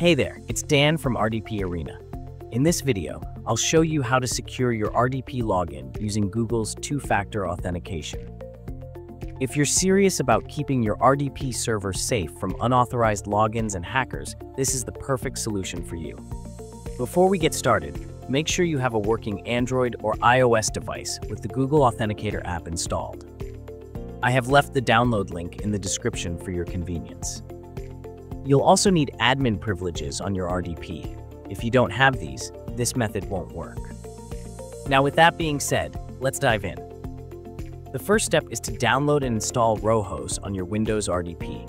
Hey there, it's Dan from RDP Arena. In this video, I'll show you how to secure your RDP login using Google's two-factor authentication. If you're serious about keeping your RDP server safe from unauthorized logins and hackers, this is the perfect solution for you. Before we get started, make sure you have a working Android or iOS device with the Google Authenticator app installed. I have left the download link in the description for your convenience. You'll also need admin privileges on your RDP. If you don't have these, this method won't work. Now, with that being said, let's dive in. The first step is to download and install RoHos on your Windows RDP.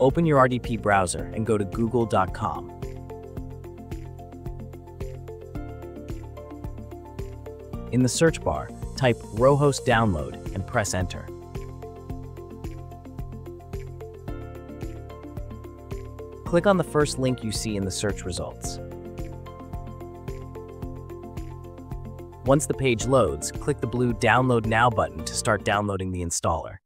Open your RDP browser and go to google.com. In the search bar, type RoHos download and press enter. Click on the first link you see in the search results. Once the page loads, click the blue Download Now button to start downloading the installer.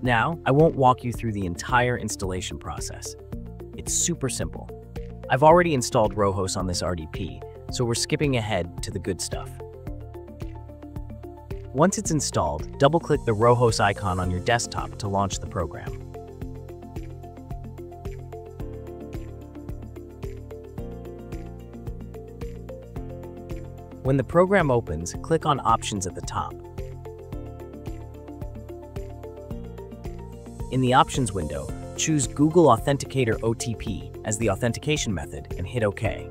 Now, I won't walk you through the entire installation process. It's super simple. I've already installed RoHos on this RDP, so we're skipping ahead to the good stuff. Once it's installed, double-click the RoHos icon on your desktop to launch the program. When the program opens, click on Options at the top. In the Options window, choose Google Authenticator OTP as the authentication method and hit OK.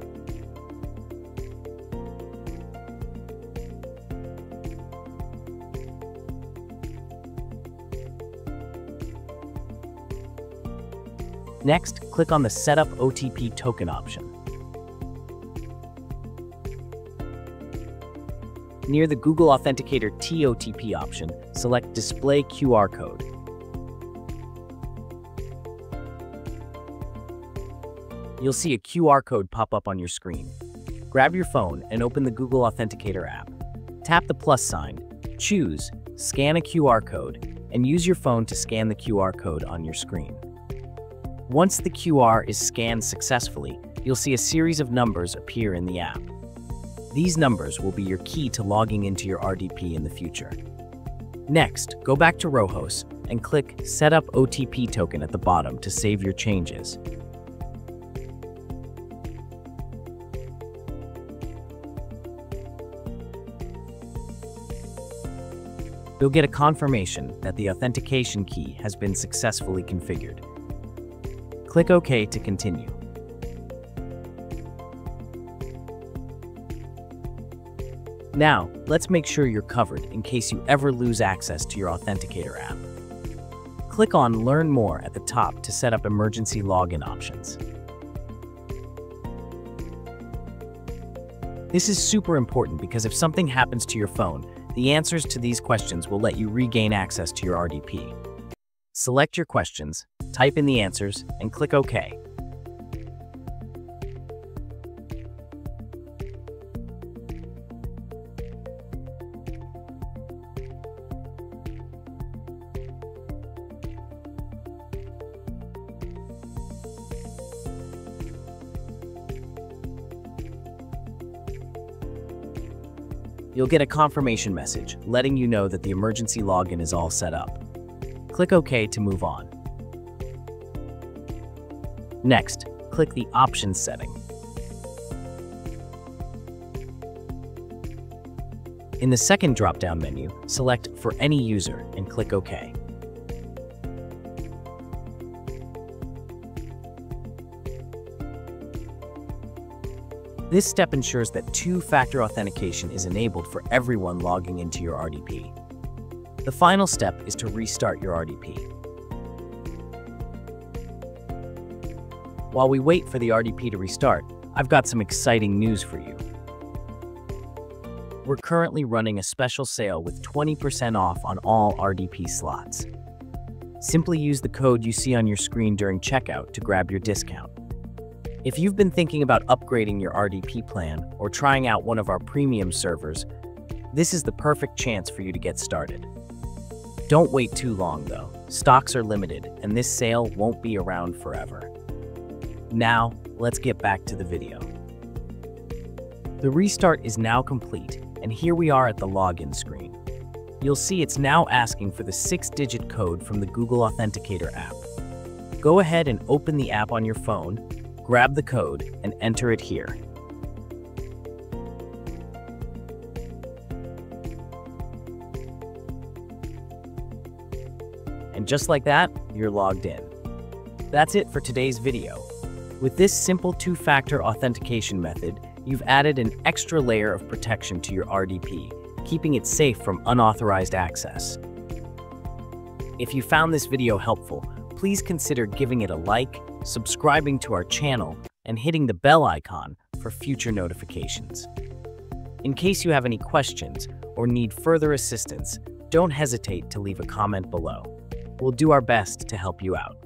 Next, click on the Setup OTP Token option. Near the Google Authenticator TOTP option, select Display QR Code. You'll see a QR code pop up on your screen. Grab your phone and open the Google Authenticator app. Tap the plus sign, choose Scan a QR code, and use your phone to scan the QR code on your screen. Once the QR is scanned successfully, you'll see a series of numbers appear in the app. These numbers will be your key to logging into your RDP in the future. Next, go back to RoHos and click Set up OTP token at the bottom to save your changes. You'll get a confirmation that the authentication key has been successfully configured. Click OK to continue. Now, let's make sure you're covered in case you ever lose access to your Authenticator app. Click on Learn More at the top to set up emergency login options. This is super important because if something happens to your phone, the answers to these questions will let you regain access to your RDP. Select your questions, type in the answers, and click OK. You'll get a confirmation message letting you know that the emergency login is all set up. Click OK to move on. Next, click the Options setting. In the second drop-down menu, select For Any User and click OK. This step ensures that two-factor authentication is enabled for everyone logging into your RDP. The final step is to restart your RDP. While we wait for the RDP to restart, I've got some exciting news for you. We're currently running a special sale with 20% off on all RDP slots. Simply use the code you see on your screen during checkout to grab your discount. If you've been thinking about upgrading your RDP plan or trying out one of our premium servers, this is the perfect chance for you to get started. Don't wait too long, though. Stocks are limited, and this sale won't be around forever. Now, let's get back to the video. The restart is now complete, and here we are at the login screen. You'll see it's now asking for the 6-digit code from the Google Authenticator app. Go ahead and open the app on your phone, grab the code, and enter it here. And just like that, you're logged in. That's it for today's video. With this simple two-factor authentication method, you've added an extra layer of protection to your RDP, keeping it safe from unauthorized access. If you found this video helpful, please consider giving it a like, subscribing to our channel, and hitting the bell icon for future notifications. In case you have any questions or need further assistance, don't hesitate to leave a comment below. We'll do our best to help you out.